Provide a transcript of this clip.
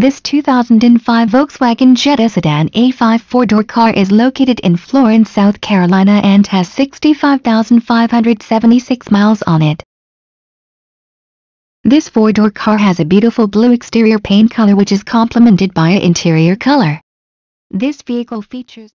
This 2005 Volkswagen Jetta sedan A5 four-door car is located in Florence, South Carolina and has 65,576 miles on it. This four-door car has a beautiful blue exterior paint color which is complemented by an interior color. This vehicle features